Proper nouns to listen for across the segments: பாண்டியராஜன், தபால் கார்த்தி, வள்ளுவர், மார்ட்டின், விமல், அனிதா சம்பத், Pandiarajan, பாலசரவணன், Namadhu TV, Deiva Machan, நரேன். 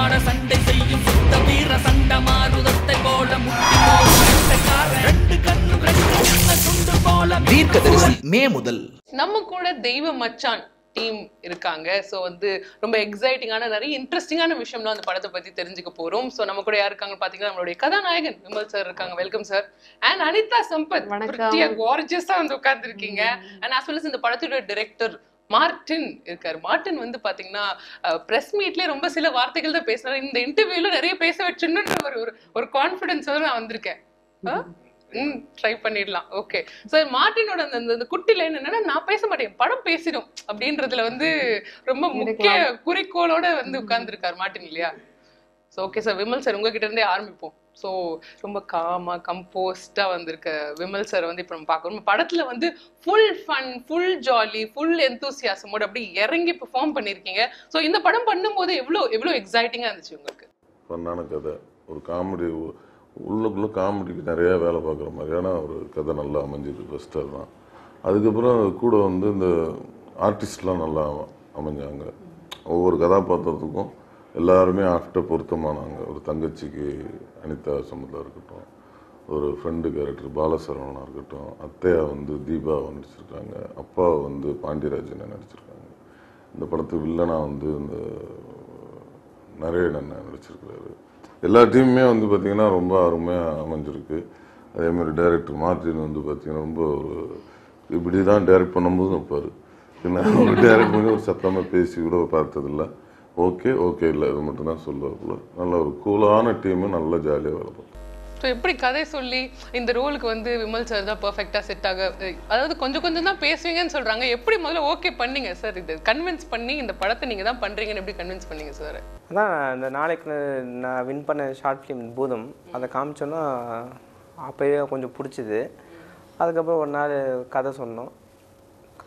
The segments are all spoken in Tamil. ஆட சண்டை செய்யும் சுத்த வீர சண்ட மாறுதத்தை போல மே முதல் நம்ம கூட தெய்வ மச்சான் டீம் இருக்காங்க. சோ வந்து ரொம்ப எக்ஸைட்டிங்கான நிறைய இன்ட்ரெஸ்டிங்கான விஷயம்லாம் அந்த படத்தை பத்தி தெரிஞ்சுக்க போறோம். சோ நம்ம கூட யார் இருக்காங்க பாத்தீங்கன்னா நம்மளுடைய கதாநாயகன் விமல் சார் இருக்காங்க. Welcome sir. And அனிதா சம்பத், வணக்கம். கார்ஜியஸா வந்து உட்கார்ந்திருக்கீங்க. அண்ட் as well as இந்த படத்துடைய டைரக்டர் மார்டின் இருக்காரு. மார்டின் வந்து பாத்தீங்கன்னா பிரஸ் மீட்லயே ரொம்ப சில வார்த்தைகள் தான் பேசுறாரு. இந்த இன்டர்வியூல நிறைய பேச வச்சுன்னு ஒரு கான்ஃபிடன்ஸோட நான் வந்திருக்கேன். ட்ரை பண்ணிடலாம். ஓகே சார், மார்டினோட அந்த குட்டி லைன் என்னன்னா, நான் பேச மாட்டேன் படம் பேசிடும் அப்படின்றதுல வந்து ரொம்ப முக்கிய குறிக்கோளோட வந்து உட்கார்ந்துருக்காரு மார்டின் இல்லையா? So okay sir, விமல் sir உங்ககிட்ட இருந்தே ஆரம்பிப்போம். ஸோ ரொம்ப காமா கம்போஸ்டா வந்திருக்க விமல் சார் வந்து இப்போ நம்ம பார்க்கணும். படத்துல வந்து full fun, full jolly, full எந்தூசியாசமோட அப்படி இறங்கி பெர்ஃபார்ம் பண்ணியிருக்கீங்க. ஸோ இந்த படம் பண்ணும்போது எவ்வளோ எக்ஸைட்டிங்காக இருந்துச்சு உங்களுக்கு? பண்ணான கதை ஒரு காமெடி, உள்ளுக்குள்ளே காமெடிக்கு நிறையா வேலை பார்க்குற மாதிரியான ஒரு கதை நல்லா அமைஞ்சிருக்கு. ஃபஸ்ட்டாக தான் அதுக்கப்புறம் கூட வந்து இந்த ஆர்டிஸ்ட்லாம் நல்லா அமைஞ்சாங்க. ஒவ்வொரு கதாபாத்திரத்துக்கும் எல்லாருமே ஆஃப்டர் பொருத்தமானாங்க. ஒரு தங்கச்சிக்கு அனிதா சம்பந்தா இருக்கட்டும், ஒரு ஃப்ரெண்டு கேரக்டர் பாலசரவணா இருக்கட்டும், அத்தையா வந்து தீபாவை நடிச்சிருக்காங்க, அப்பா வந்து பாண்டியராஜனை நடிச்சிருக்காங்க, இந்த படத்து வில்லனா வந்து இந்த நரேன் நடிச்சிருக்கிறாரு. எல்லா டீமுமே வந்து பார்த்திங்கன்னா ரொம்ப அருமையாக அமைஞ்சிருக்கு. அதேமாதிரி டைரக்டர் மார்ட்டின் வந்து பார்த்திங்கன்னா ரொம்ப ஒரு இப்படி தான் டைரக்ட் பண்ணும்போது வைப்பார். நான் ஒரு டைரக்ட் பண்ணி ஒரு சத்தமாக பேசி கூட பார்த்ததில்லை. ஓகே ஓகே இல்லை இது மட்டும்தான் சொல்லுவாப்புல. நல்ல ஒரு கூலான டீமு, நல்லா ஜாலியாக வேலை பார்ப்போம். ஸோ எப்படி கதை சொல்லி இந்த ரோலுக்கு வந்து விமல் சார் தான் பர்ஃபெக்டாக செட் ஆக, அதாவது கொஞ்சம் கொஞ்சம் தான் பேசுவீங்கன்னு சொல்கிறாங்க. எப்படி முதல்ல ஓகே பண்ணிங்க சார்? இது கன்வின்ஸ் பண்ணி இந்த படத்தை நீங்கள் தான் பண்ணுறீங்கன்னு எப்படி கன்வின்ஸ் பண்ணிங்க சார்? அதான் இந்த நாளைக்கு நான் வின் பண்ண ஷார்ட் ஃபிலிம் பூதம் அதை காமிச்சோன்னா அப்போயே கொஞ்சம் பிடிச்சிது. அதுக்கப்புறம் ஒரு நாள் கதை சொன்னோம்.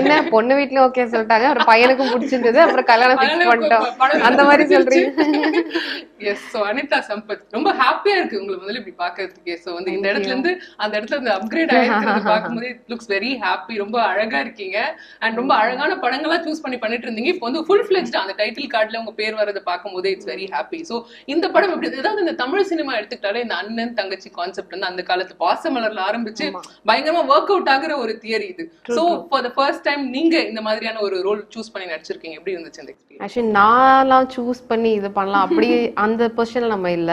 என்ன பொண்ணு வீட்டுல ஓகே சொல்லிட்டாங்க, ஒரு பையனுக்கும் பிடிச்சிருந்தது, அப்புறம் கல்யாணம் ஃபிக்ஸ் பண்ணிட்டோம் அந்த மாதிரி சொல்றீங்க. எஸ். சோ அனிதா சம்பத் ரொம்ப ஹாப்பியா இருக்கு உங்களுக்கு முதல்ல இப்படி பாக்குறதுக்கே. சோ வந்து இந்த இடத்துல இருந்து அந்த இடத்துல இருந்து அப்கிரேட் ஆயிருக்கிறது பார்க்கும்போது இட் லுக்ஸ் வெரி ஹாப்பி. ரொம்ப அழகா இருக்கீங்க. அண்ட் ரொம்ப அழகான படங்களா சூஸ் பண்ணிட்டு இருந்தீங்க. இப்போ வந்து ஃபுல் ஃபிளெஜ்ட் அந்த டைட்டில் கார்டுல உங்க பேர் வரதை பார்க்கும்போது இட்ஸ் வெரி ஹாப்பி. சோ இந்த படம் எப்படி, அதாவது இந்த தமிழ் சினிமா எடுத்துக்கிட்டாலே இந்த அண்ணன் தங்கச்சி கான்செப்ட் வந்து அந்த காலத்து பாசமலர்ல ஆரம்பிச்சு பயங்கரமா ஒர்க் அவுட் ஆகுற ஒரு தியரி இது. So for the first time நீங்க இந்த மாதிரியான ஒரு ரோல் சூஸ் பண்ணி நடிச்சிருக்கீங்க, எப்படி இருந்துச்சு அந்த எக்ஸ்பீரியன்ஸ்? ஆக்சுவலி நான்லாம் சூஸ் பண்ணி இது பண்ணலாம் அப்படி அந்த பொசிஷன்ல நம்ம இல்ல.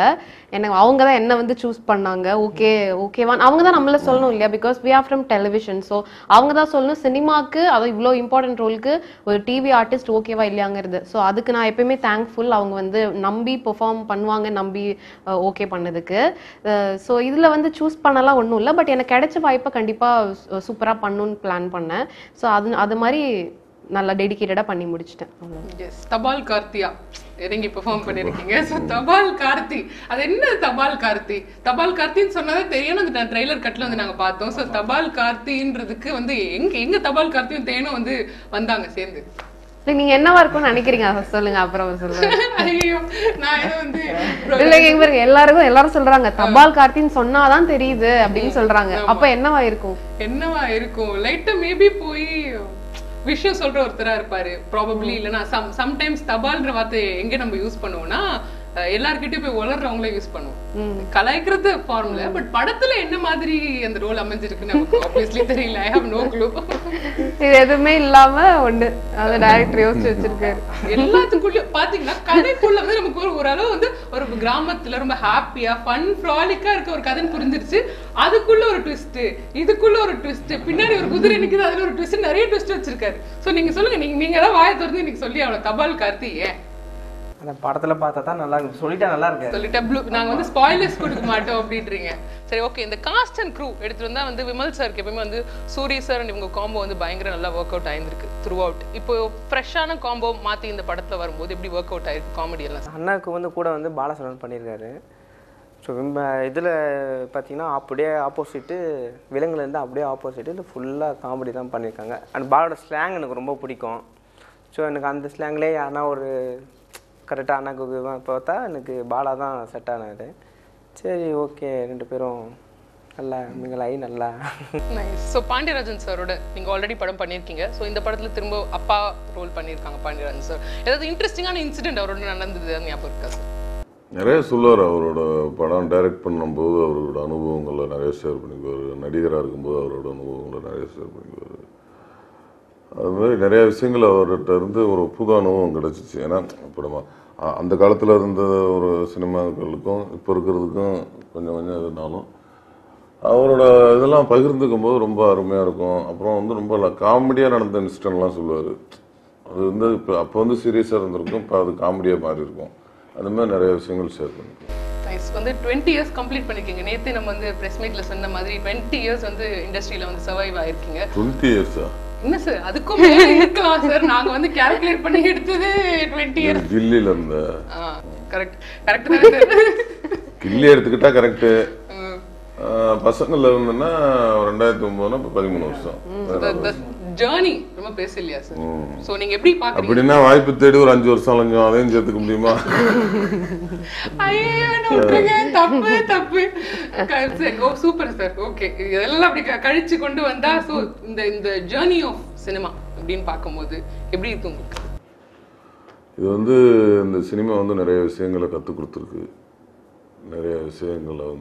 எனக்கு அவங்க தான் என்ன வந்து சூஸ் பண்ணாங்க. ஓகே ஓகேவா அவங்க தான் நம்மள சொல்லணும் இல்லையா? Because we are from television. So அவங்க தான் சொல்லணும் சினிமாக்கு, அது இவ்வளோ இம்பார்ட்டன்ட் ரோலுக்கு ஒரு டிவி ஆர்டிஸ்ட் ஓகேவா இல்லையாங்கிறது. ஸோ அதுக்கு நான் எப்பயுமே தேங்க்ஃபுல் அவங்க வந்து நம்பி பெர்ஃபார்ம் பண்ணுவாங்க, நம்பி ஓகே பண்ணதுக்கு. ஸோ இதுல வந்து சூஸ் பண்ணலாம் ஒன்றும் இல்லை. பட் எனக்கு கிடைச்ச வாய்ப்பை கண்டிப்பா சூப்பராக பண்ணணும்னு பிளான் பண்ணேன். ஸோ அது மாதிரி நல்லா டெடிகேட்டடா பண்ணி முடிச்சிட்டேன். எஸ். தபால் கார்த்தியா இறங்கி பெர்ஃபார்ம் பண்ணிருக்கீங்க. ஸோ தபால் கார்த்தி, அது என்ன தபால் கார்த்தி? தபால் கார்த்தின்னு சொன்னதே தெரியும். அந்த ட்ரெய்லர் கட்டில் வந்து நாங்கள் பார்த்தோம். ஸோ தபால் கார்த்தின்றதுக்கு வந்து எங்க தபால் கார்த்தியும் தேனும் வந்து வந்தாங்க சேர்ந்து. நீங்க என்னவா இருக்கும்னு நினைக்கிறீங்க சொல்லுங்க, அப்புறம் சொல்லுங்க. எல்லாரும் சொல்றாங்க தபால் கார்த்தின்னு சொன்னாதான் தெரியுது அப்படின்னு சொல்றாங்க. அப்ப என்னவா இருக்கும்? லைட்டா மேபி போய் விஷயம் சொல்ற ஒருத்தரா இருப்பாரு ப்ராபபிளி. இல்லைன்னா சம்டைம்ஸ் தபால்ன்ற வார்த்தை எங்க நம்ம யூஸ் பண்ணுவோம்னா எல்லார்கிட்டயும் போய் உளர்றவங்களே யூஸ் பண்ணுவோம், கலாய்க்கிறது ஃபார்முலா. பட் படத்துல என்ன மாதிரி அந்த ரோல் அமைஞ்சிருக்கு நமக்கு obviously தெரியல. I have no clue. இது எதுமே இல்லாம ஒண்ணு அந்த டைரக்டர் யோசிச்சு வச்சிருக்காரு. எல்லாத்துக்குள்ள பாத்தீங்கன்னா கதைக்குள்ள வந்து நமக்கு ஒரு அளவு வந்து ஒரு கிராமத்துல ரொம்ப ஹாப்பியா ஃபன் ஃப்ராலிக்கா இருக்க ஒரு கதைன்னு புரிஞ்சிருச்சு. அதுக்குள்ள ஒரு ட்விஸ்ட், இதுக்குள்ள ஒரு ட்விஸ்ட், பின்னாடி ஒரு குதிரை நிக்குது, அதுல ஒரு ட்விஸ்ட், நிறைய ட்விஸ்ட் வச்சிருக்காரு. சோ நீங்க சொல்லுங்க, நீங்க தான் வாயை திறந்து இன்னைக்கு சொல்லி அவ்வளவு தபால் கார்த்தி ஏன் அந்த படத்துல பார்த்தா தான் நல்லா இருக்கு சொல்லிட்டா நல்லா இருக்கு சொல்லிட்டா ப்ளூ நாங்க வந்து ஸ்பாயிலர்ஸ் கொடுக்க மாட்டோம் அப்படின்றீங்க. சரி ஓகே, இந்த காஸ்ட் அண்ட் க்ரூ எடுத்துட்டு வந்தா வந்து விமல் சாருக்கு எப்பயுமே வந்து சூரிய சார் அண்ட் இவங்க காம்போ வந்து பயங்கர நல்லா ஒர்க் அவுட் ஆயிருந்துருக்கு த்ரூ அவுட். இப்போ ஃப்ரெஷ்ஷான காம்போ மாற்றி இந்த படத்தில் வரும்போது எப்படி ஒர்க் அவுட் ஆயிருக்கு காமெடி எல்லாம்? அண்ணாவுக்கு வந்து கூட வந்து பாலசரன் பண்ணியிருக்காரு. ஸோ இதில் பார்த்தீங்கன்னா அப்படியே ஆப்போசிட்டு, விலங்குலேருந்து அப்படியே ஆப்போசிட்டு இது ஃபுல்லாக காமெடி தான் பண்ணியிருக்காங்க. அண்ட் பாலோட ஸ்லாங் எனக்கு ரொம்ப பிடிக்கும். ஸோ எனக்கு அந்த ஸ்லாங்லேயே யாருன்னா ஒரு கரெக்டாக அண்ணாக்கு பார்த்தா எனக்கு பாலா தான் செட் ஆனாரு. சரி ஓகே ரெண்டு பேரும் Nice. So Pandiarajan sir, you already done it. So in the part, you appa role Pandiarajan sir. Is interesting incident or நிறைய சொல்லுவார் அவரோட படம் டைரக்ட் பண்ணும்போது அவரோட அனுபவங்களை நிறைய ஷேர் பண்ணிக்குவார் நடிகராக இருக்கும்போது அவரோட அனுபவங்களை நிறைய ஷேர் பண்ணிக்குவார் அது மாதிரி நிறைய விஷயங்கள் அவர்கிட்ட இருந்து ஒரு புது அனுபவம் கிடைச்சிச்சு ஏன்னா இப்போ அந்த காலத்தில் இருந்த ஒரு சினிமாக்களுக்கும் இப்போ இருக்கிறதுக்கும் கொஞ்சம் கொஞ்சம் இருந்தாலும் அவரோட இதெல்லாம் பகிர்ந்துக்கும் போது ரொம்ப அருமையாக இருக்கும் அப்புறம் வந்து ரொம்ப காமெடியாக நடந்த இன்சிடென்ட்லாம் சொல்லுவார் அது வந்து இப்போ அப்போ வந்து சீரியஸாக இருந்திருக்கும் இப்போ அது காமெடியாக மாறி இருக்கும் That's why I have single share. Nice. 20 years complete. We have press meet lesson. 20 years in the industry. 20 years? No, sir. That's why I calculate 20 years. It's Delhi. Correct. Correct. It's correct. The journey. So, you can talk about it. Oh, super, sir. Okay. So, the journey of cinema, how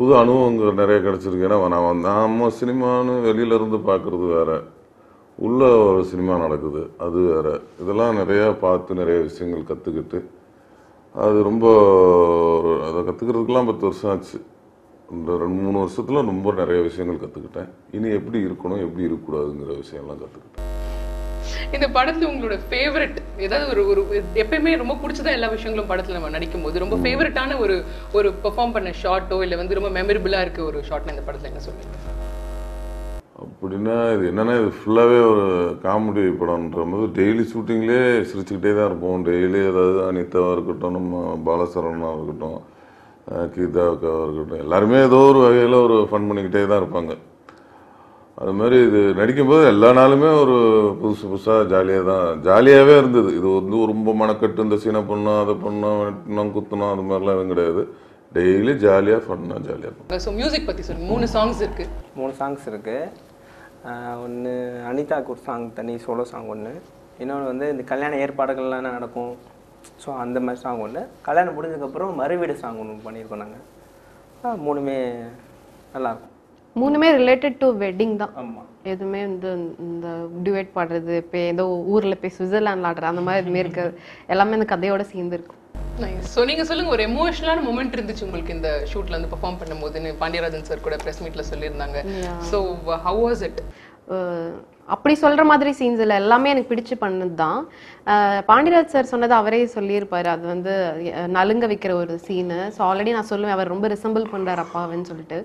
புது அனுபவங்கள் நிறைய கிடைச்சிருக்கு ஏன்னா நாம சினிமான்னு வெளியில இருந்து பார்க்கிறது வேற உள்ள ஒரு சினிமா நடக்குது அது வேற இதெல்லாம் நிறைய பார்த்து நிறைய விஷயங்கள் கத்துக்கிட்டு அது ரொம்ப அத கத்துக்கிறதுக்குலாம் 10 வருஷம் ஆச்சு 2-3 வருஷத்துல ரொம்ப நிறைய விஷயங்கள் கத்துக்கிட்டேன் இனி எப்படி இருக்கணும் எப்படி இருக்க கூடாதுங்கற விஷயம்லாம் கத்துக்கிட்டேன் இந்த படத்துல உங்களோட ஃபேவரட் ஏதாவது ஒரு எப்பமே ரொம்ப பிடிச்சதா எல்லா விஷயங்களும் படத்துல நம்ம நடிக்கும்போது ரொம்ப ஃபேவரட்டான ஒரு ஒரு பெர்ஃபார்ம் பண்ண ஷாட்டோ இல்ல வந்து ரொம்ப மெமரபிளா இருக்க ஒரு ஷாட்னா இந்த படத்துல என்ன சொல்லுவீங்க அப்படினா இது என்னன்னா இது ஃபுல்லாவே ஒரு காமெடி படம்ன்ற மாதிரி டெய்லி ஷூட்டிங்லயே சிரிச்சிட்டே தான் இருப்போம் டெய்லி அதாவது அனிதாவா இருக்கட்டும் நம்ம பாலசரவணா இருக்கட்டும் கீதாக்கா இருக்கட்டும் எல்லாரும் ஏதோ ஒரு வகையில ஒரு ஃபன் பண்ணிக்கிட்டே தான் இருப்பாங்க அது மாதிரி இது நடிக்கும்போது எல்லா நாளுமே ஒரு புதுசு புதுசா ஜாலியா தான் ஜாலியாவே இருந்தது இது வந்து ரொம்ப மனக்கட்டு இந்த சீனை பண்ணா அத பண்ணா நான் குத்துனா அது மாதிரி எல்லாம் கிடையாது டெய்லி ஜாலியா பண்ணா ஜாலியா பண்ணா சோ மியூзик பத்தி சார் மூணு சாங்ஸ் இருக்கு ஒன்னு அனிதா குர் சாங் தனி சோலோ சாங் ஒன்னு இன்னொரு வந்து இந்த கல்யாண ஏற்பாடுகள் எல்லாம் நடக்கும் சோ அந்த மாதிரி சாங் ஒன்னு கல்யாணம் முடிஞ்சதுக்கு அப்புறம் மறுவீடு சாங் ஒன்னு பண்ணிருக்கோம் நாங்க மூணுமே நல்லா இருக்கு மூணுமே related to wedding தான் ஆமா எதுமே இந்த டுவேட் பாடுறது பே ஏதோ ஊர்ல பே சுவிட்சர்லாந்துல ஆடுற அந்த மாதிரி எதுமே இருக்கு எல்லாமே இந்த கதையோட சேர்ந்து இருக்கு நைஸ் சோ நீங்க சொல்லுங்க ஒரு எமோஷனலான மொமெண்ட் இருந்துச்சு உங்களுக்கு இந்த ஷூட்ல வந்து பெர்ஃபார்ம் பண்ணும்போது பாண்டியராஜன் சார் கூட பிரஸ் மீட்ல சொல்லி இருந்தாங்க சோ how was it அப்படி சொல்ற மாதிரி சீன்ஸ் இல்ல எல்லாமே எனக்கு பிடிச்சு பண்ணதுதான் பாண்டியராஜ் சார் சொன்னது அவரே சொல்லி இருப்பாரு அது வந்து நலுங்க வைக்கிற ஒரு சீன் சோ ஆல்ரெடி நான் சொல்லுவேன் அவர் ரொம்ப ரிசம்பிள் பண்றார் அப்பாவன்னு சொல்லிட்டு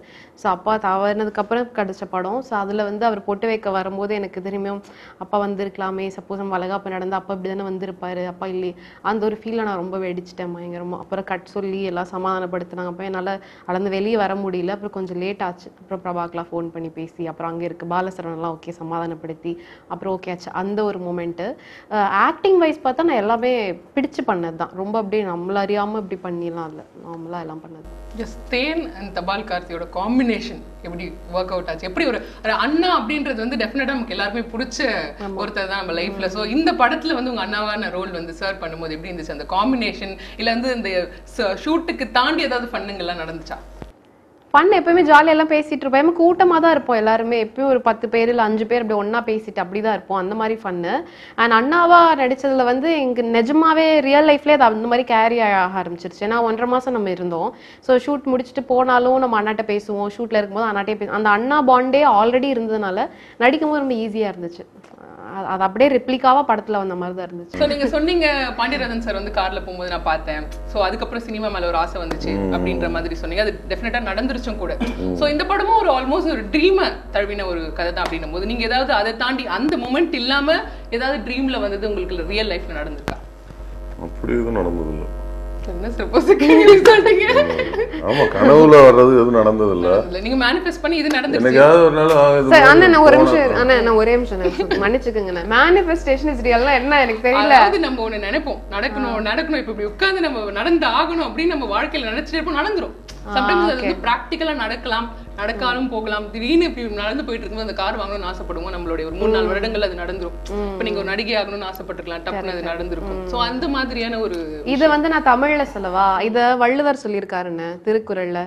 சோ அப்பா தாவனதுக்கு அப்புறம் கிடைச்ச படம் சோ அதுல வந்து அவர் போட்டு வைக்க வரும்போது எனக்கு தெரியும் அப்பா வந்திருக்கலாமே சப்போஸ் நம்ம வளகாப்பு நடந்தா அப்பா இப்படிதானே வந்திருப்பாரு அப்பா இல்லை அந்த ஒரு ஃபீல நான் ரொம்ப வெடிச்சிட்டேன் பயங்கரமா அப்புறம் கட் சொல்லி எல்லாம் சமாதானப்படுத்தினாங்க அப்ப என்னால அளந்து வெளியே வர முடியல அப்புறம் கொஞ்சம் லேட் ஆச்சு அப்புறம் பிரபாகலா ஃபோன் பண்ணி பேசி அப்புறம் அங்கே இருக்கு பாலசரன் எல்லாம் ஓகே சமாதானப்படுத்தி அப்புறம் ஓகே ஆச்சு அந்த ஒரு மொமெண்ட் ஆக்டிங் வைஸ் பார்த்தா நான் எல்லாமே பிடிச்சு பண்ணதுதான் ரொம்ப அப்படியே நம்மள அறியாம இப்படி பண்ணிலாம் இல்ல நார்மலா எல்லாம் பண்ணது just தேன் and தபால் கார்த்தியோட காம்பினேஷன் எப்படி வொர்க் அவுட் ஆச்சு எப்படி ஒரு அண்ணா அப்படின்றது வந்து டெஃபினட்டா நமக்கு எல்லாரும் பிடிச்ச ஒருத்தர் தான் நம்ம லைஃப்ல சோ இந்த படத்துல வந்து உங்க அண்ணாவான ரோல் வந்து சர் பண்ணும்போது எப்படி இருந்துச்சு அந்த காம்பினேஷன் இல்ல வந்து இந்த ஷூட்டுக்கு தாண்டி ஏதாவது ஃபன்னிங் எல்லாம் நடந்துச்சா பண்ண எப்பவுமே ஜாலியா எல்லாம் பேசிட்டு இருப்போம் கூட்டமா தான் இருப்போம் எல்லாருமே எப்பயும் ஒரு 10 பேர் இல்ல 5 பேர் அப்படி ஒண்ணா பேசிட்டு அப்படிதான் இருப்போம் அந்த மாதிரி ஃபன்னு அண்ட் அண்ணாவா நடிச்சதுல வந்து எங்க நிஜமாவே ரியல் லைஃப்ல அது அந்த மாதிரி கேரி ஆக ஆரம்பிச்சிருச்சு ஏன்னா 1.5 மாசம் நம்ம இருந்தோம் ஸோ ஷூட் முடிச்சுட்டு போனாலும் நம்ம அண்ணாட்ட பேசுவோம் ஷூட்ல இருக்கும்போது அண்ணாட்டே பேசுவோம் அந்த அண்ணா பாண்டே ஆல்ரெடி இருந்ததுனால நடிக்கும் போது ரொம்ப ஈஸியா இருந்துச்சு அது அப்படியே ரெப்ளிகாவா படத்துல வந்த மாதிரி தான் இருந்துச்சு சோ நீங்க சொன்னீங்க பாண்டியராஜன் சார் வந்து கார்ல போயும்போது நான் பார்த்தேன் சோ அதுக்கு அப்புறம் சினிமா மேல ஒரு ஆசை வந்துச்சு அப்படின்ற மாதிரி சொன்னீங்க அது டெஃபினட்டா நடந்துருச்சும் கூட சோ இந்த படமும் ஒரு ஆல்மோஸ்ட் ஒரு ட்ரீம் தழுவின ஒரு கதை தான் அப்படின்னும்போது நீங்க ஏதாவது அதை தாண்டி அந்த மொமெண்ட் இல்லாம ஏதாவது ட்ரீம்ல வந்தது உங்களுக்கு ரியல் லைஃப்ல நடந்துருக்கா அப்படி எதுவும் நடந்தது இல்ல என்ன சப்போஸ் கேள்வி கேட்டீங்க ஆமா கனவுல வர்றது எதுவும் நடந்தது இல்ல நீங்க manifest பண்ணி இது நடந்துச்சு எனக்காவது ஒரு நாள் ஆகுது சார் அண்ணா நான் ஒரே நிமிஷம் மன்னிச்சுக்கங்க நான் manifestation is real னா என்ன எனக்கு தெரியல அது நம்ம ஒன்னு நினைப்போம் நடக்கணும் இப்ப இப்படி உட்கார்ந்து நம்ம நடந்து ஆகணும் அப்படி நம்ம வாழ்க்கையில நினைச்சிட்டே இருப்போம் நடந்துரும் Sometimes okay. Practical and நடக்காலும் போகலாம் திடீர்னு நடந்து போயிட்டு இருக்கும்போது அந்த கார் வாங்கணும்னு ஆசைப்படுவோம் நம்மளுடைய ஒரு 3-4 வருடங்கள் அது நடந்துரும் இப்போ நீங்க ஒரு நடிகை ஆகணும்னு ஆசைப்பட்டிருக்கலாம் டப்புன்னு அது நடந்துருக்கும் சோ அந்த மாதிரியான ஒரு இது வந்து நான் தமிழ்ல சொல்லவா இது வள்ளுவர் சொல்லிருக்காருன்னு திருக்குறள்ல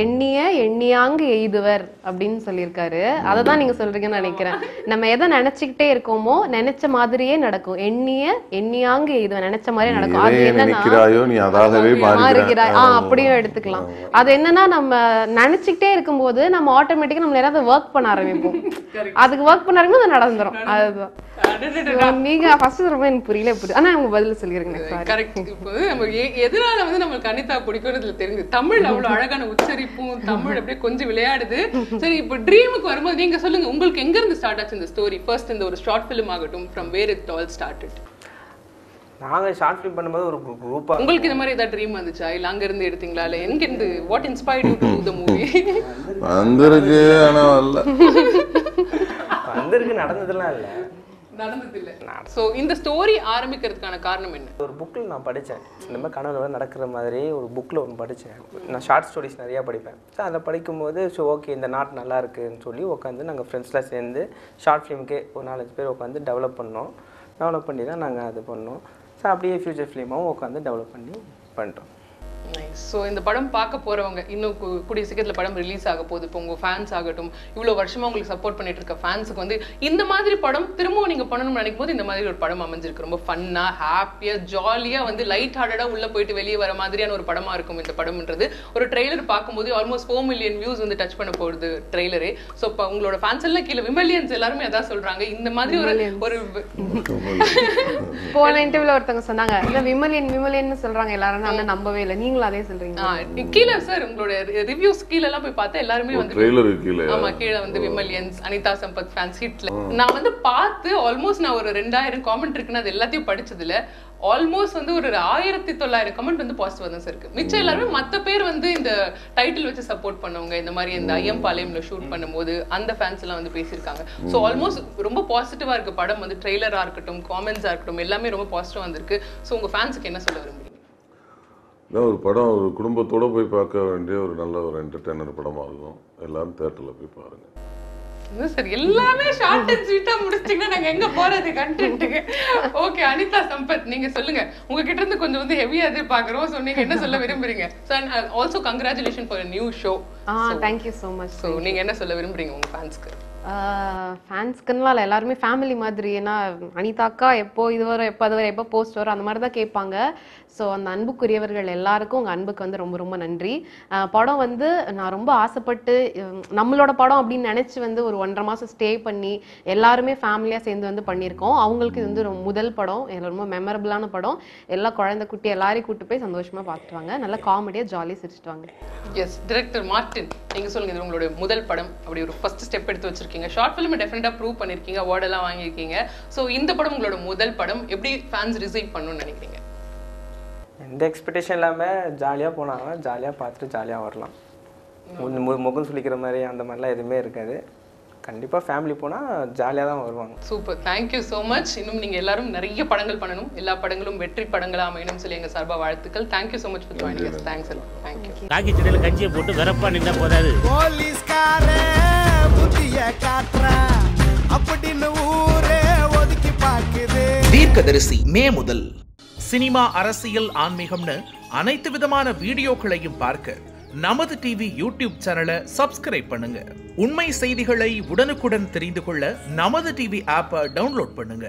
எண்ணிய எண்ணியாங்கு எய்துவர் அப்படினு சொல்லிருக்காரு அத தான் நீங்க சொல்றீங்கன்னு நினைக்கிறேன் நம்ம எதை நினைச்சிட்டே இருக்கோமோ நினைச்ச மாதிரியே நடக்கும் எண்ணிய எண்ணியாங்கு எய்துவர் நினைச்ச மாதிரியே நடக்கும் அது என்னன்னா நீ அதாகவே மாறுகிறாய் அப்படியே எடுத்துக்கலாம் அது என்னன்னா நம்ம நினைச்சிட்டே இருக்கும் போது நம்ம ஆட்டோமேட்டிக்கா நம்ம ஏதாவது வர்க் பண்ண ஆரம்பிப்போம் அதுக்கு வர்க் பண்ண ஆரம்பிக்கும் அது நடந்துரும் அதுதான் நீங்க ஃபர்ஸ்ட் சொல்றது எனக்கு புரியல ஆனா அவங்க பதில் சொல்லிருங்க கரெக்ட் இப்போ நம்ம எதனால வந்து நமக்கு அனிதா பிடிக்கும்ன்றதுல தெரிஞ்சு தமிழ் அவ்வளவு அழகான உச்ச இப்போம் தமிழ் அப்படியே கொஞ்சம் விளையாடுது சரி இப்போ ட்ரீமுக்கு வரும்போது நீங்க சொல்லுங்க உங்களுக்கு எங்க இருந்து ஸ்டார்ட் ஆச்சு இந்த ஸ்டோரி ஃபர்ஸ்ட் இந்த ஒரு ஷார்ட் ஃபிலிம் ஆகட்டும் from where it all started நாங்க ஷார்ட் ஃபிலிம் பண்ணும்போது ஒரு குரூப்பா உங்களுக்கு இந்த மாதிரி ஏதாவது ட்ரீம் வந்துச்சா இல்ல அங்க இருந்து எடுத்தீங்களா இல்ல எங்க இருந்து what inspired you to do the movie வந்திருக்கு انا இல்ல வந்திருக்கு நடந்ததெல்லாம் இல்ல நடந்ததில்லை சோ இந்த ஸ்டோரி ஆரம்பிக்கிறதுக்கான காரணம் என்ன ஒரு புக்ல நான் படிச்சேன் இந்த மாதிரி கனவுல நடக்கிற மாதிரி ஒரு புக்ல ஒன்னு படிச்சேன் நான் ஷார்ட் ஸ்டோரிஸ் நிறைய படிப்பேன் சோ அத படிக்கும்போது சோ ஓகே இந்த நாட் நல்லா இருக்குன்னு சொல்லி உட்கார்ந்து நாங்க ஃப்ரெண்ட்ஸ்லாம் சேர்ந்து ஷார்ட் ஃபிலிம்க்கு ஒரு 4-5 பேர் உட்கார்ந்து டெவலப் பண்ணி தான் நாங்க அது பண்ணோம் சோ அப்படியே ஃபியூச்சர் ஃபிலிமாவும் உட்கார்ந்து டெவலப் பண்ணி பண்றோம் சோ இந்த படம் பார்க்க போறவங்க இன்னும் கூடிய சீக்கிரத்துல படம் ரிலீஸ் ஆக போகுது இப்போ உங்க ஃபேன்ஸ் ஆகட்டும் இவ்ளோ வருஷமா உங்களுக்கு சப்போர்ட் பண்ணிட்டு இருக்க ஃபேன்ஸ்க்கு வந்து இந்த மாதிரி படம் திரும்பவும் நீங்க பண்ணணும்னு நினைக்கும்போது இந்த மாதிரி ஒரு படம் அமைஞ்சிருக்கு ரொம்ப ஃபன்னா ஹாப்பியா ஜாலியா வந்து லைட் ஹார்ட்டடா உள்ள போயிட்டு வெளியே வர மாதிரியான ஒரு படமா இருக்கும் இந்த படம்ன்றது ஒரு ட்ரெய்லர் பார்க்கும்போது ஆல்மோஸ்ட் 4 மில்லியன் வியூஸ் வந்து டச் பண்ண போகுது ட்ரெய்லரே சோ இப்போ உங்களோட ஃபேன்ஸ் எல்லாம் கீழ விமலியன்ஸ் எல்லாரும் அதான் சொல்றாங்க இந்த மாதிரி ஒரு போன இன்டர்வியூல ஒருத்தங்க சொன்னாங்க இல்ல விமலியன்னு சொல்றாங்க எல்லாரும் நான் நம்பவே இல்ல நீங்க அதே சொல்றீங்க கீழ சார் உங்களோட ரிவ்யூஸ் கீழ எல்லாம் போய் பார்த்தா எல்லாரும் வந்து ட்ரெய்லர் கீழ ஆமா கீழ வந்து விமலியன்ஸ் அனிதா சம்பத் ஃபேன்ஸ் ஹிட்ல நான் வந்து பார்த்து ஆல்மோஸ்ட் நான் ஒரு 2000 கமெண்ட் இருக்குன்னு அது எல்லாத்தையும் படிச்சதுல ஆல்மோஸ்ட் வந்து ஒரு 1900 கமெண்ட் வந்து பாசிட்டிவ் வந்து சார் இருக்கு மிச்ச எல்லாரும் மத்த பேர் வந்து இந்த டைட்டில் வச்சு சப்போர்ட் பண்ணவங்க இந்த மாதிரி இந்த ஐயம்பாளையம்ல ஷூட் பண்ணும்போது அந்த ஃபேன்ஸ் எல்லாம் வந்து பேசிருக்காங்க சோ ஆல்மோஸ்ட் ரொம்ப பாசிட்டிவா இருக்கு படம் வந்து ட்ரெய்லரா இருக்கட்டும் கமெண்ட்ஸா இருக்கட்டும் எல்லாமே ரொம்ப பாசிட்டிவா வந்திருக்கு சோ உங்க ஃபேன்ஸ்க்கு என்ன சொல்ல விரும்புறீங்க நான் ஒரு படம் ஒரு குடும்பத்தோட போய் பார்க்க வேண்டிய ஒரு நல்ல ஒரு என்டர்டெய்னர் படமா இருக்கும் எல்லாரும் தியேட்டர்ல போய் பாருங்க என்ன சார் எல்லாமே ஷார்ட் அண்ட் ஸ்வீட்டா முடிச்சிட்டீங்கன்னா நாங்க எங்க போறது கண்டென்ட்க்கு ஓகே அனிதா சம்பத் நீங்க சொல்லுங்க உங்க கிட்ட இருந்து கொஞ்சம் வந்து ஹெவியா எதிர்பார்க்கறோம் சோ நீங்க என்ன சொல்ல விரும்புறீங்க sir also congratulation for a new show thank you so much so நீங்க என்ன சொல்ல விரும்புறீங்க உங்க ஃபேன்ஸ்க்கு ஃபேன்ஸ்க்குனால எல்லாருமே ஃபேமிலி மாதிரி ஏன்னா அனிதாக்கா எப்போ இது வரும் எப்போ அது வரும் எப்போ போஸ்ட் வரும் அந்த மாதிரி தான் கேட்பாங்க ஸோ அந்த அன்புக்குரியவர்கள் எல்லாருக்கும் உங்கள் அன்புக்கு வந்து ரொம்ப ரொம்ப நன்றி படம் வந்து நான் ரொம்ப ஆசைப்பட்டு நம்மளோட படம் அப்படின்னு நினச்சி வந்து ஒரு 1.5 மாதம் ஸ்டே பண்ணி எல்லாருமே ஃபேமிலியாக சேர்ந்து வந்து பண்ணியிருக்கோம் அவங்களுக்கு இது வந்து ரொம்ப முதல் படம் ரொம்ப மெமரபுளான படம் எல்லா குழந்தை குட்டி எல்லாரையும் கூப்பிட்டு போய் சந்தோஷமாக பார்த்துட்டுவாங்க நல்லா காமெடியாக ஜாலியாக சிரிச்சிட்டு வாங்க எஸ் டிரெக்டர் மார்ட்டின் நீங்கள் சொல்லுங்கள் இது உங்களுடைய முதல் படம் அப்படி ஒரு ஃபர்ஸ்ட் ஸ்டெப் எடுத்து வச்சிருக்கீங்க Short film definitely prove பண்ணிருக்கீங்க award எல்லாம் வாங்கிருக்கீங்க சோ இந்த படம் உங்களோட முதல் படம் எப்படி fans receive பண்ணனும்னு நினைக்கிறீங்க எந்த எக்ஸ்பெக்டேஷன் இல்லாம ஜாலியா போனாங்க ஜாலியா பார்த்துட்டு ஜாலியா வரலாம் முகம் சுளிக்கிற மாதிரி அந்த மாதிரி எல்லாம் எதுமே இருக்காது கண்டிப்பா ஃபேமிலி போனா ஜாலியா தான் வருவாங்க super thank you so much இன்னும் நீங்க எல்லாரும் நிறைய படங்கள் பண்ணனும் எல்லா படங்களும் வெற்றி படங்களா அமையணும் சொல்லி எங்க சார்பா வாழ்த்துக்கள் thank you so much for joining us thanks a lot thank you ragi செடியில கஞ்சியை போட்டு வரப்பா நின்னா போறாரு போலீஸ் காரே தீர்க்கதரிசி மே முதல் சினிமா அரசியல் ஆன்மீகம்னு அனைத்து விதமான வீடியோக்களையும் பார்க்க நமது டிவி யூடியூப் சேனலை சப்ஸ்கிரைப் பண்ணுங்க உண்மை செய்திகளை உடனுக்குடன் தெரிந்து கொள்ள நமது டிவி ஆப்பை டவுன்லோட் பண்ணுங்க